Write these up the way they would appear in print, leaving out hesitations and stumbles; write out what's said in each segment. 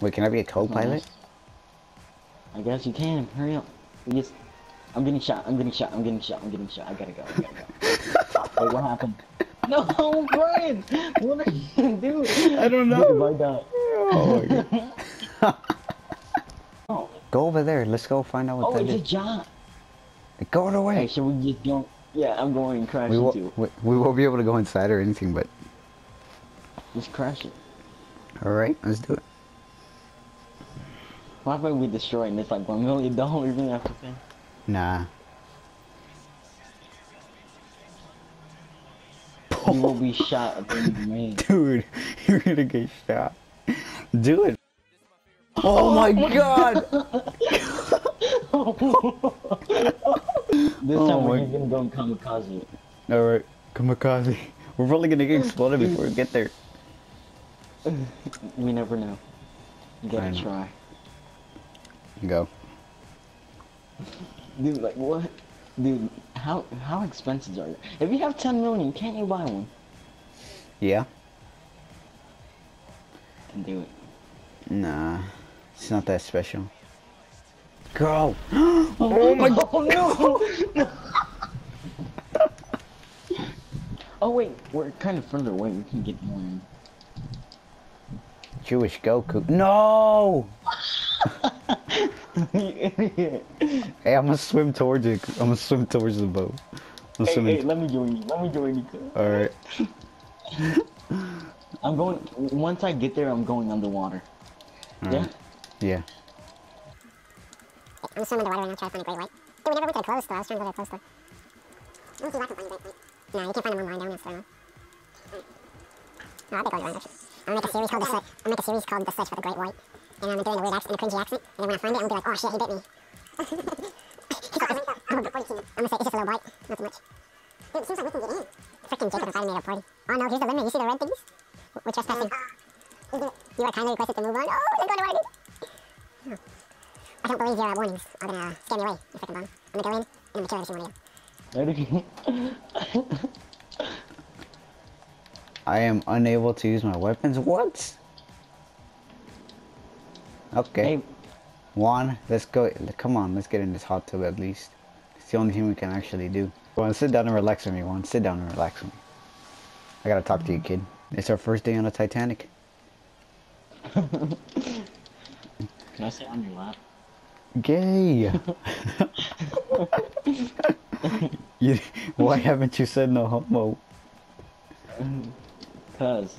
Wait, can I be a co-pilot? I guess you can. Hurry up. Just... I'm getting shot. I gotta go. Wait, what happened? No, Brian! What are you doing? I don't know. Oh my God. Go over there. Let's go find out what that is. Oh, it's a giant. Go away. Hey, should we just go? Yeah, I'm going and crash into it. We won't be able to go inside or anything, but... Just crash it. Alright, let's do it. Why would we destroy it and it's like $1 million we have to pay? Nah. You will be shot at the end. Dude, you're gonna get shot. Do it. Oh my God! This time we're gonna go kamikaze. Alright, kamikaze. We're probably gonna get exploded before we get there. We never know. You gotta try. Go. Dude, like what? Dude, how expensive are they? If you have 10 million, can't you buy one? Yeah. Can do it. Nah, it's not that special. Go! Oh my God! Oh, no! Oh wait, we're kind of further away. We can get more. Jewish Goku. No! You idiot. Hey, I'm gonna swim towards it. I'm gonna swim towards the boat. Hey, let me join you. Alright. I'm going. Once I get there, I'm going underwater. Right. Yeah? Yeah. I'm swimming underwater right now, trying to find a great white. Dude, we never went to the clothes store. I was trying to go to the clothes store. I don't see if I can find a great white. No, you can't find them online. They're only on sale now. No, I'll be going around actually. I'm gonna make a series called The Search. I'm gonna make a series called The Search for the Great White. And I'm doing a weird accent, and a cringy accent. And then when I find it, I'm gonna be like, oh shit, he bit me. I'm gonna say, it's just a little bite. Not too much. Dude, it seems like we can get in. Frickin' Jacob decided to make a party. Oh no, here's the limit. You see the red things? We're trespassing. You are kindly requested to move on. Oh, they're going away, dude. I can't believe your warnings are gonna scare me away, you frickin' bomb. I'm gonna go in, and I'm gonna kill every single one of you. I am unable to use my weapons. What? Okay, hey. Juan, let's go. Come on, let's get in this hot tub at least. It's the only thing we can actually do. Juan, sit down and relax with me. Juan, sit down and relax with me. I gotta talk to you, kid. It's our first day on the Titanic. Can I sit on your lap? Gay. Why haven't you said no homo? Cause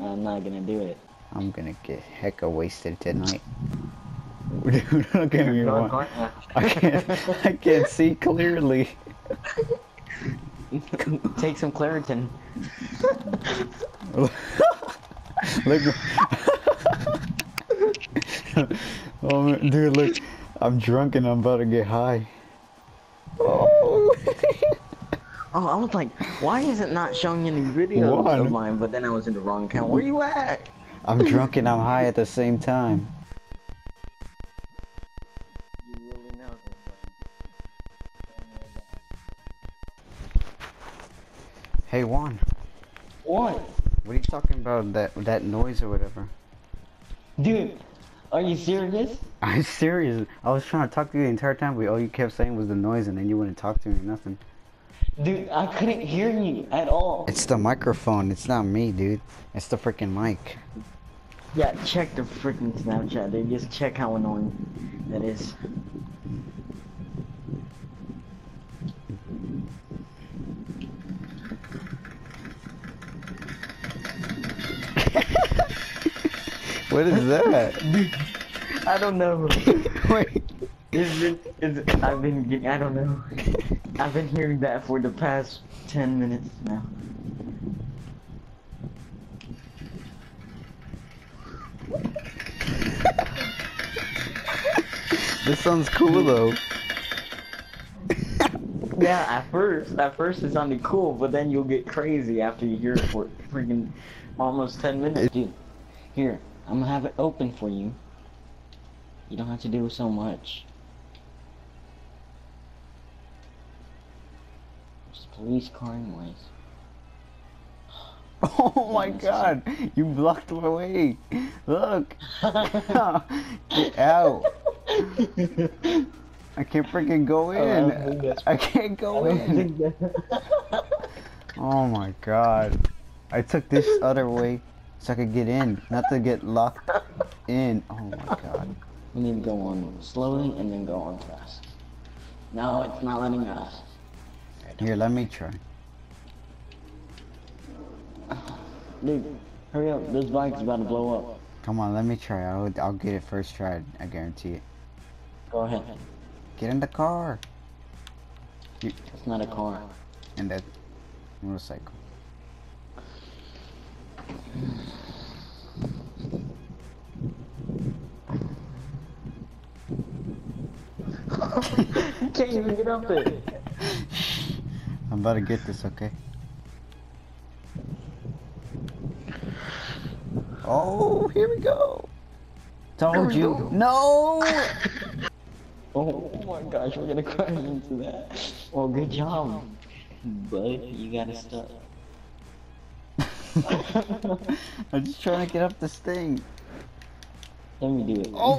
I'm not gonna do it. I'm gonna get hecka wasted tonight. Dude, look at me, Juan. I can't see clearly. Take some Claritin. Look. Oh, dude, look. I'm drunk and I'm about to get high. Oh. Oh, I was like, why is it not showing any videos of mine? But then I was in the wrong account. Where you at? I'm drunk and I'm high at the same time. Hey Juan. What? What are you talking about? That noise or whatever? Dude, are you serious? I'm serious. I was trying to talk to you the entire time, but all you kept saying was the noise, and then you wouldn't talk to me or nothing. Dude, I couldn't hear you at all. It's the microphone. It's not me, dude. It's the freaking mic. Yeah, check the freaking Snapchat, dude. Just check how annoying that is. What is that? Dude, I don't know. Wait. I don't know. I've been hearing that for the past 10 minutes now. This sounds cool though. Yeah, at first it sounded cool, but then you'll get crazy after you hear it for freaking almost 10 minutes. Dude, here, I'm gonna have it open for you. You don't have to do so much. Police car noise. Oh my god, you blocked my way. Look. Get out. I can't freaking go in. I can't go in. Oh my god. I took this other way so I could get in, not to get locked in. Oh my god. We need to go on slowly and then go on fast. No, it's not letting us. Here, let me try. Dude, hurry up, this bike's about to blow up. Come on, let me try. I'll get it first try, I guarantee it. Go ahead. Get in the car. It's not a car. And that motorcycle. Can't even get up it. I'm about to get this, okay? Oh, here we go! Told you! Go. No! Oh my gosh, we're gonna crash into that. Well, good job. But you gotta stop. I'm just trying to get up this thing. Let me do it. Oh!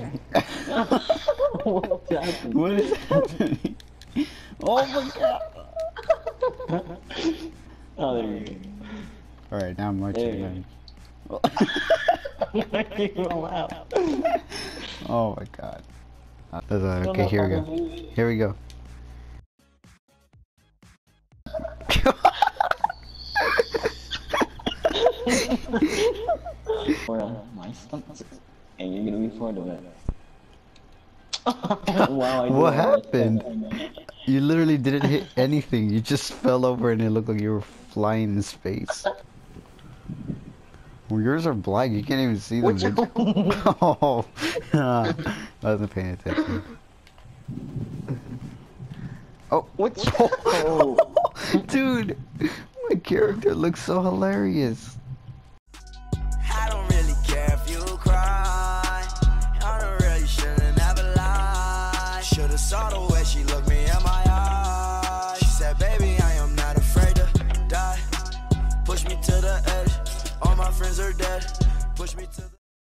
What happened? What is happening? Oh my god! Oh, there you go. Alright, now I'm marching. Oh my god. Okay, here we go. Here we go. My stunts, and you're gonna be part of it. Wow, what happened? You literally didn't hit anything, you just fell over and it looked like you were flying in space. Well, yours are black. You can't even see them. Oh, I wasn't paying attention. Oh, what? Oh, dude, my character looks so hilarious.